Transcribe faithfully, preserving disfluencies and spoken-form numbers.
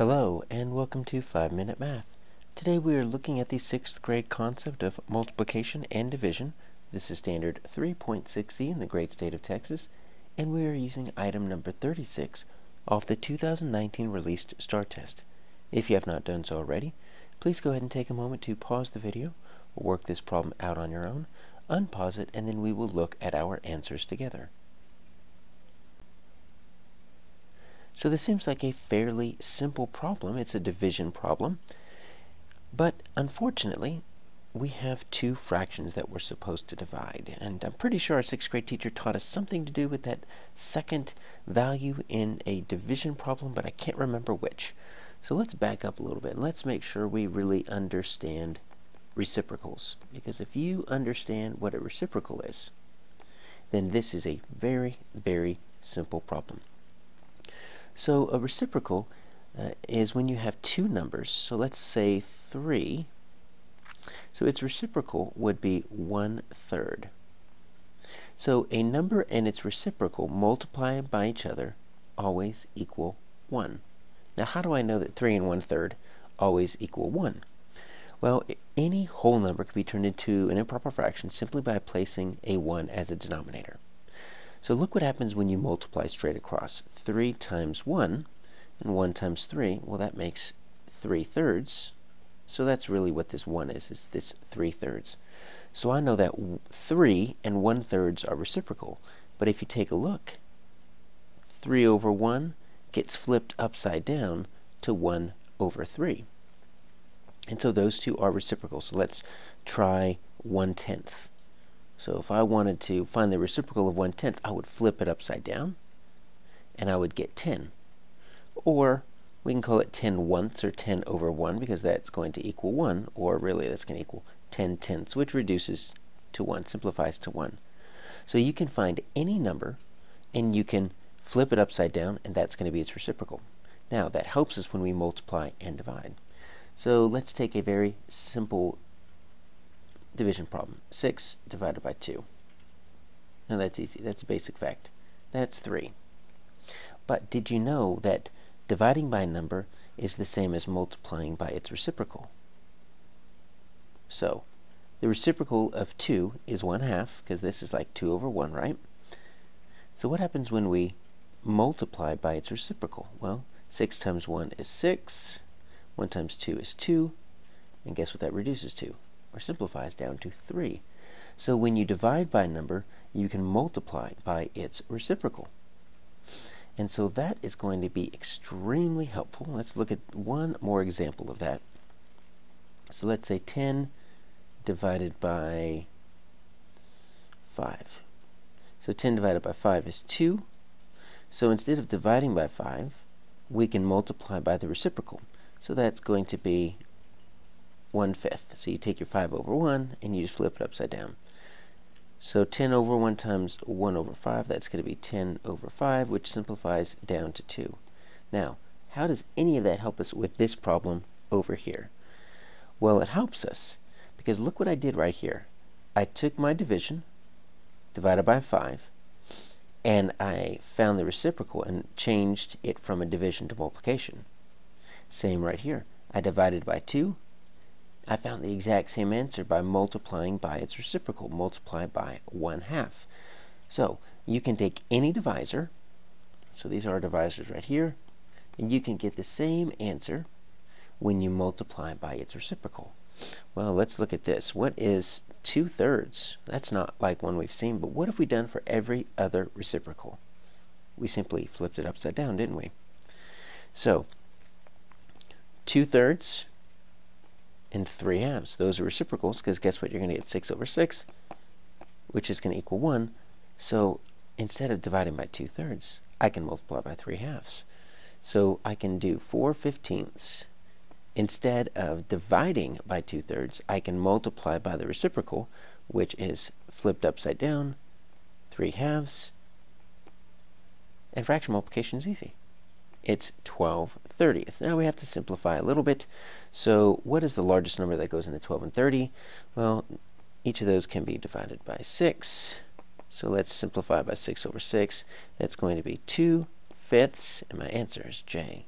Hello and welcome to five minute math. Today we are looking at the sixth grade concept of multiplication and division. This is standard three point six E in the great state of Texas, and we are using item number thirty-six off the two thousand nineteen released STAAR test. If you have not done so already, please go ahead and take a moment to pause the video, work this problem out on your own, unpause it, and then we will look at our answers together. So this seems like a fairly simple problem. It's a division problem, but unfortunately we have two fractions that we're supposed to divide, and I'm pretty sure our sixth grade teacher taught us something to do with that second value in a division problem, but I can't remember which. So let's back up a little bit and let's make sure we really understand reciprocals, because if you understand what a reciprocal is, then this is a very, very simple problem. So a reciprocal uh, is when you have two numbers, so let's say three, so its reciprocal would be one third. So a number and its reciprocal multiplied by each other always equal one. Now how do I know that three and one third always equal one? Well, any whole number can be turned into an improper fraction simply by placing a one as a denominator. So look what happens when you multiply straight across. three times one and one times three, well, that makes three thirds. So that's really what this one is, is this three thirds. So I know that three and one thirds are reciprocal, but if you take a look, three over one gets flipped upside down to one over three. And so those two are reciprocal. So let's try one tenth. So if I wanted to find the reciprocal of one tenth, I would flip it upside down, and I would get ten. Or we can call it ten once, or ten over one, because that's going to equal one, or really that's going to equal ten tenths, which reduces to one, simplifies to one. So you can find any number, and you can flip it upside down, and that's going to be its reciprocal. Now that helps us when we multiply and divide. So let's take a very simple division problem. six divided by two. Now that's easy. That's a basic fact. That's three. But did you know that dividing by a number is the same as multiplying by its reciprocal? So the reciprocal of two is one half, because this is like two over one, right? So what happens when we multiply by its reciprocal? Well, six times one is six, one times two is two, and guess what that reduces to? Or simplifies down to three. So when you divide by a number, you can multiply by its reciprocal. And so that is going to be extremely helpful. Let's look at one more example of that. So let's say ten divided by five. So ten divided by five is two. So instead of dividing by five, we can multiply by the reciprocal. So that's going to be one fifth. So you take your five over one and you just flip it upside down. So ten over one times one over five, that's going to be ten over five, which simplifies down to two. Now, how does any of that help us with this problem over here? Well, it helps us because look what I did right here. I took my division, divided by five, and I found the reciprocal and changed it from a division to multiplication. Same right here. I divided by two, I found the exact same answer by multiplying by its reciprocal, multiply by one half. So you can take any divisor, so these are our divisors right here, and you can get the same answer when you multiply by its reciprocal. Well, let's look at this. What is two thirds? That's not like one we've seen, but what have we done for every other reciprocal? We simply flipped it upside down, didn't we? So two thirds and three halves. Those are reciprocals, because guess what? You're going to get six over six, which is going to equal one. So instead of dividing by two thirds, I can multiply by three halves. So I can do four fifteenths. Instead of dividing by two thirds, I can multiply by the reciprocal, which is flipped upside down, three halves. And fraction multiplication is easy. It's twelve thirtieths. Now we have to simplify a little bit. So what is the largest number that goes into twelve and thirty? Well, each of those can be divided by six. So let's simplify by six over six. That's going to be two fifths, and my answer is J.